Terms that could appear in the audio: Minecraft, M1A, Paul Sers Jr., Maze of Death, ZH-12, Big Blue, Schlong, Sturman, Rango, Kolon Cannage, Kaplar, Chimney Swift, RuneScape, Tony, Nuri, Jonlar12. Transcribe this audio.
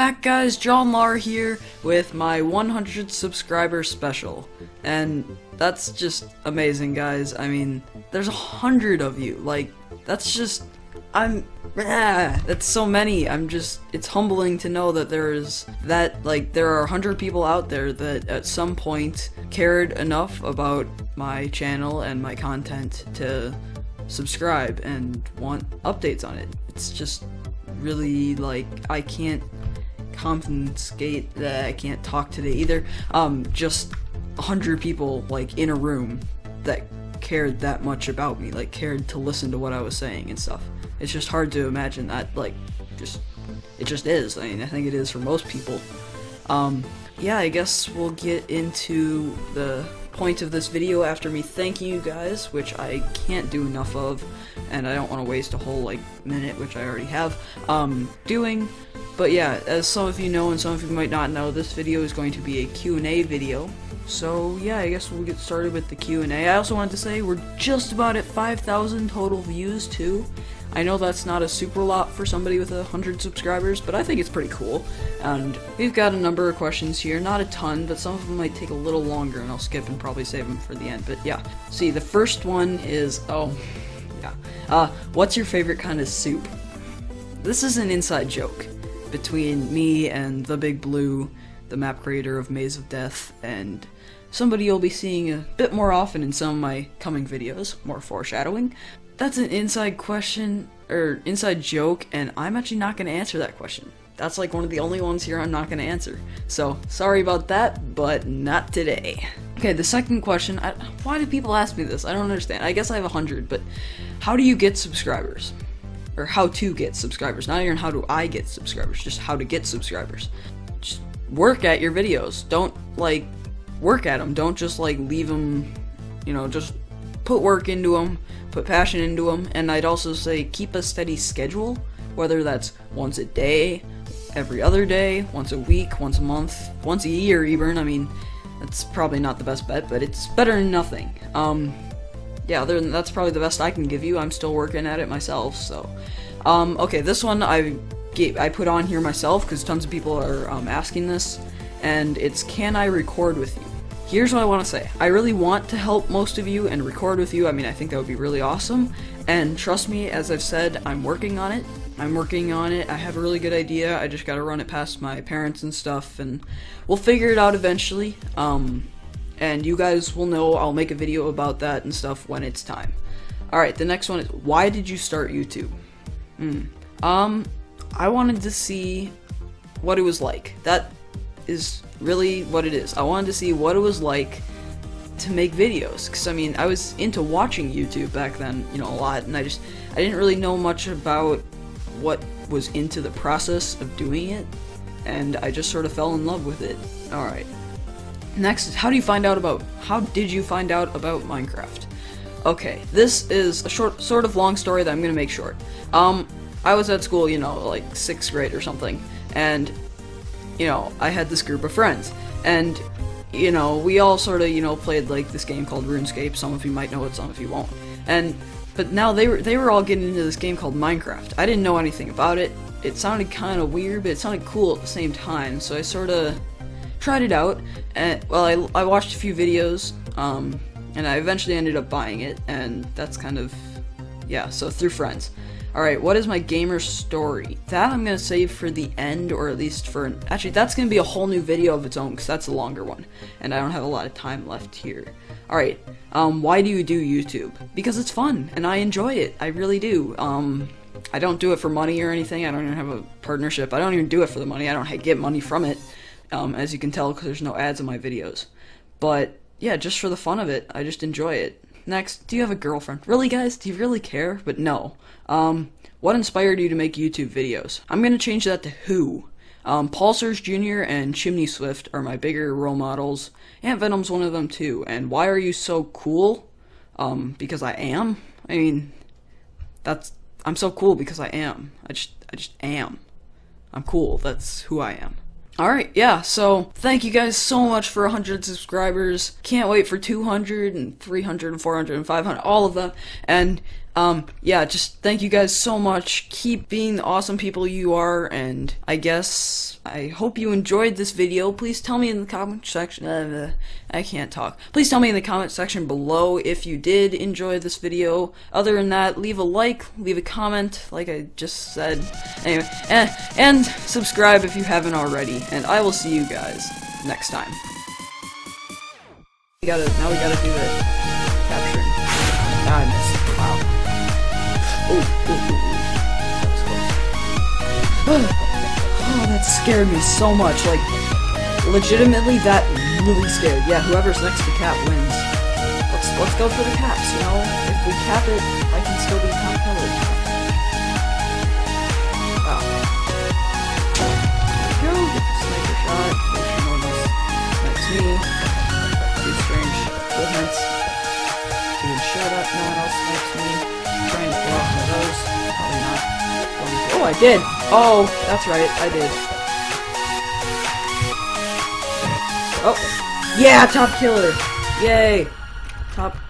back, guys. Jonlar here with my 100 subscriber special, and that's just amazing, guys. I mean, there's 100 of you. Like, that's just, that's so many. It's humbling to know that there are 100 people out there that at some point cared enough about my channel and my content to subscribe and want updates on it. It's just really, like, I can't compensate that. I can't talk today either. Just 100 people, like, in a room that cared that much about me, like, cared to listen to what I was saying and stuff. It's just hard to imagine that, like, it just is. I mean, I think it is for most people. Yeah, I guess we'll get into the point of this video after me thanking you guys, which I can't do enough of, and I don't want to waste a whole, like, minute, which I already have, doing. But yeah, as some of you know and some of you might not know, this video is going to be a Q&A video. So yeah, I guess we'll get started with the Q&A. I also wanted to say we're just about at 5,000 total views too. I know that's not a super lot for somebody with 100 subscribers, but I think it's pretty cool. And we've got a number of questions here, not a ton, but some of them might take a little longer, and I'll skip and probably save them for the end. But yeah, see, the first one is, what's your favorite kind of soup? This is an inside joke between me and the Big Blue, the map creator of Maze of Death, and somebody you'll be seeing a bit more often in some of my coming videos, more foreshadowing. That's an inside question, or inside joke, and I'm actually not going to answer that question. That's like one of the only ones here I'm not going to answer. So, sorry about that, but not today. Okay, the second question, why do people ask me this? I don't understand. I guess I have 100, but how do you get subscribers? Or how to get subscribers. Not even how do I get subscribers, just how to get subscribers. Just work at your videos. Don't, like, work at them. Don't just, like, leave them, you know, just put work into them, put passion into them, and I'd also say keep a steady schedule, whether that's once a day, every other day, once a week, once a month, once a year even. I mean, that's probably not the best bet, but it's better than nothing. Yeah, other than that's probably the best I can give you. I'm still working at it myself, so. Okay, this one I put on here myself because tons of people are asking this, and it's, can I record with you? Here's what I want to say. I really want to help most of you and record with you. I mean, I think that would be really awesome. And trust me, as I've said, I'm working on it. I have a really good idea. I just gotta run it past my parents and stuff, and we'll figure it out eventually. And you guys will know. I'll make a video about that and stuff when it's time. Alright, the next one is, why did you start YouTube? I wanted to see what it was like. That is really what it is. I wanted to see what it was like to make videos, because I mean, I was into watching YouTube back then, you know, a lot, and I didn't really know much about what was into the process of doing it, and I just sort of fell in love with it. Alright. Next, how did you find out about Minecraft? Okay, this is a sort of long story that I'm gonna make short. I was at school, you know, like 6th grade or something, and you know, I had this group of friends, and, you know, we all sort of, you know, played, like, this game called RuneScape. Some of you might know it, some of you won't. But now they were all getting into this game called Minecraft. I didn't know anything about it. It sounded kind of weird, but it sounded cool at the same time, so I sort of tried it out, and, well, I watched a few videos, and I eventually ended up buying it, and that's kind of, yeah, so through friends. Alright, what is my gamer story? That I'm gonna save for the end, or at least for, actually, that's gonna be a whole new video of its own, because that's a longer one, and I don't have a lot of time left here. Alright, why do you do YouTube? Because it's fun, and I enjoy it, I really do. I don't do it for money or anything, I don't even have a partnership, I don't even do it for the money, I don't get money from it, as you can tell, because there's no ads in my videos. But, yeah, just for the fun of it, I just enjoy it. Next, do you have a girlfriend? Really, guys? Do you really care? But no. What inspired you to make YouTube videos? I'm gonna change that to who. Paul Sers Jr. and Chimney Swift are my bigger role models. Ant Venom's one of them too. And why are you so cool? Because I am. I mean, I'm so cool because I am. I just am. I'm cool. That's who I am. Alright, yeah, so thank you guys so much for 100 subscribers. Can't wait for 200 and 300 and 400 and 500, all of them. And Yeah, just thank you guys so much. Keep being the awesome people you are, and I guess I hope you enjoyed this video. Please tell me in the comment section. I can't talk. Please tell me in the comment section below if you did enjoy this video. Other than that, leave a like, leave a comment, like I just said. Anyway, and subscribe if you haven't already. And I will see you guys next time. Now we gotta do the capturing. I missed. Wow. Oh, that scared me so much. Like, legitimately, that really scared. Yeah, whoever's next to Cap wins. Let's go for the caps, you know? If we cap it, I can still be top killer. Wow. Go get the sniper shot. Make sure no one else snipes me. Too strange. Movements. Dude, shut up. No one else snipes me. Trying to blow up one of those. Probably not. Oh, I did! Oh, that's right, I did. Oh, yeah, top killer! Yay! Top